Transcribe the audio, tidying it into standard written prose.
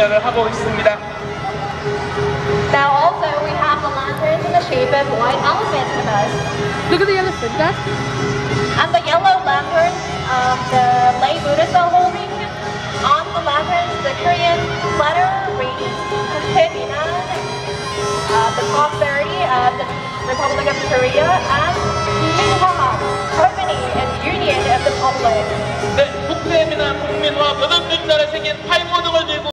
공연을 하고 있습니다. Now also we have the lanterns in the shape of white elephants with us. Look at the elephant, that? And the yellow lanterns the lay Buddhists are holding. On the lanterns, the Korean letter reads the prosperity of the Republic of Korea and 민화, harmony and union of the public. 네, 국민화, 국민화, 여덟 글자를 새긴 8모등을 들고